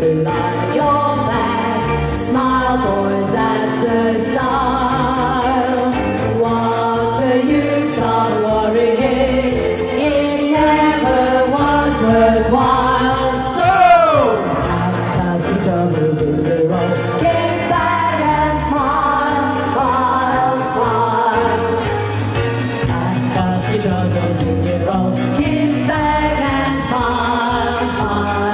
going to knock your back. Smile, boys, that's the style. What's the use of worrying? It never was worthwhile. So, have pajamas in the road. Get back and smile, smile, smile. Have pajamas in the road. Get back and smile, smile.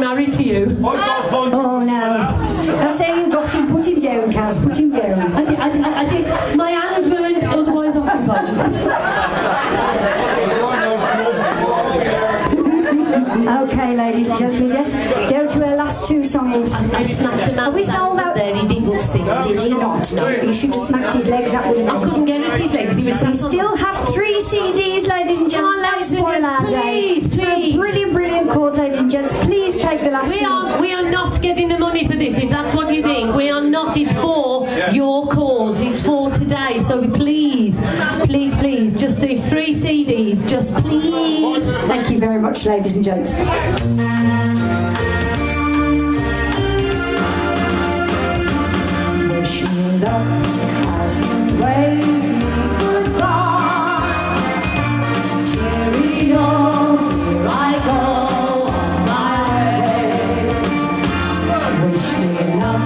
Married to you. Oh no. I say you got him, put him down, Kaz, put him down. I did. My hands were otherwise occupied. Okay, ladies and gentlemen, yes, down to our last two songs. I smacked him out. We sold out there, he didn't sing. Did you not? No, you should have smacked his legs up with him. I couldn't get at his legs, he was sat on. We still have 3 CDs, ladies and gentlemen. Don't spoil our day. Please, please. Brilliant, brilliant cause, ladies and gents. Please take the last CD. We are not getting the money for this, if that's what you think. We are not. It's for your cause. It's for today. So please, please, please, just these 3 CDs. Just please. Thank you very much, ladies and gents. Wish me luck as you wave me goodbye. Cheerio, here I go on my way. Wish me luck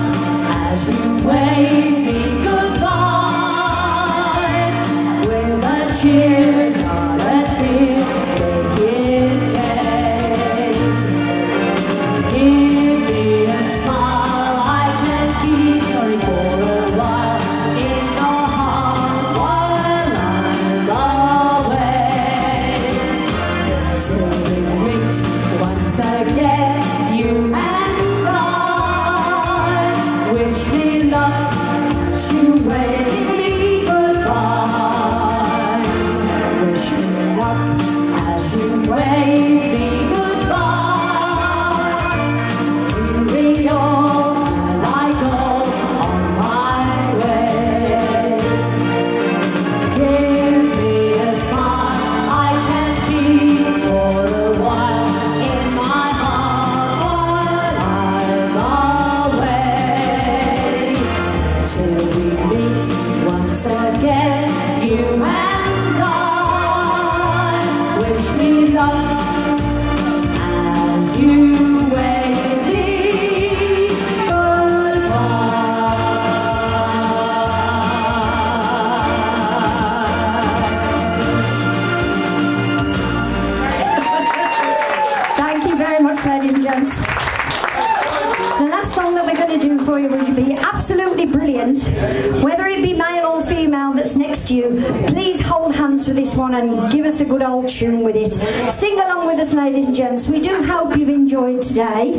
as you wave me goodbye. With a cheer, not a tear. You. Please hold hands for this one and give us a good old tune with it. Sing along with us, ladies and gents. We do hope you've enjoyed today.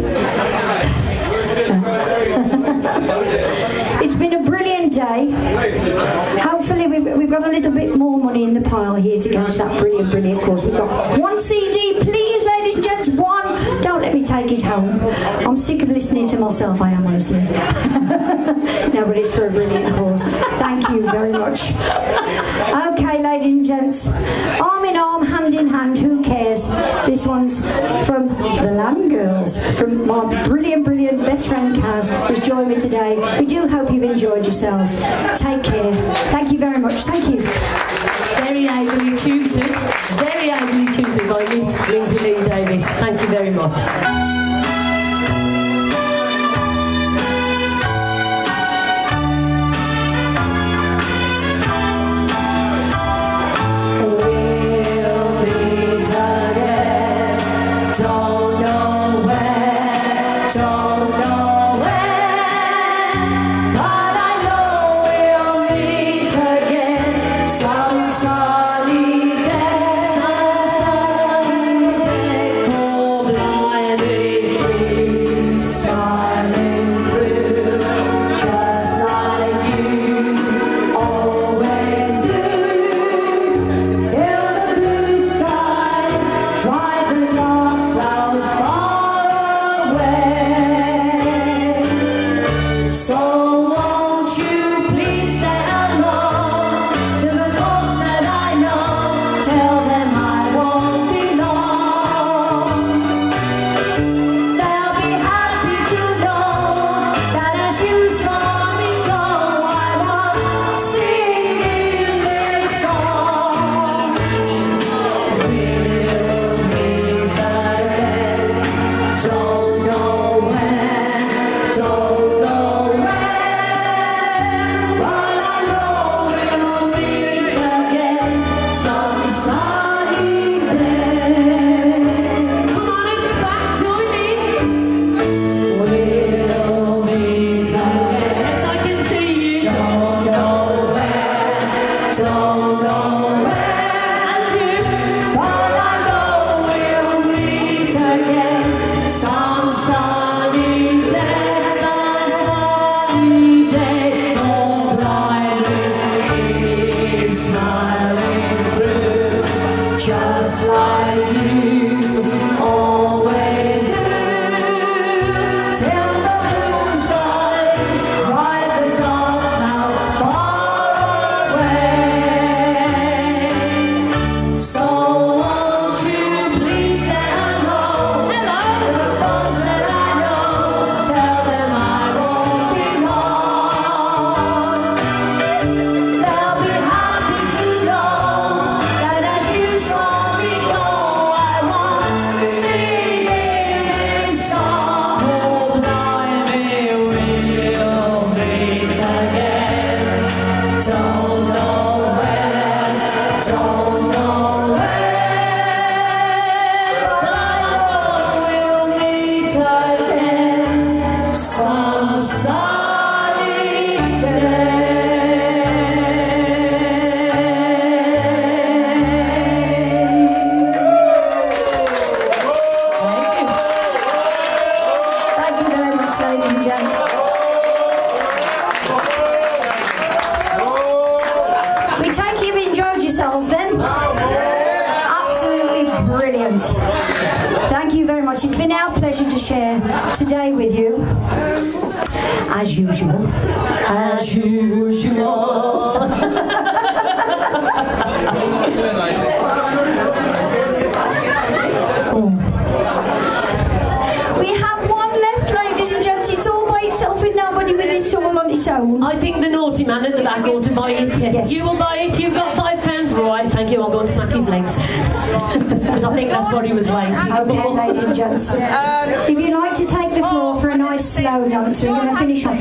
It's been a brilliant day. Hopefully we've got a little bit more money in the pile here to go to that brilliant, brilliant course. We've got 1 CD, please, ladies and gents, 1. Don't let me take it home. I'm sick of listening to myself, I am, honestly. No, but it's for a brilliant cause. Thank you very much. Okay, ladies and gents, arm in arm, hand in hand, who cares? This one's from The Land Girls, from my brilliant, brilliant best friend Kaz, who's joined me today. We do hope you've enjoyed yourselves. Take care. Thank you very much. Thank you. Very ably tutored by Miss Lynsey Leigh Davies. Thank you very much.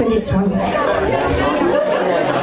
This one.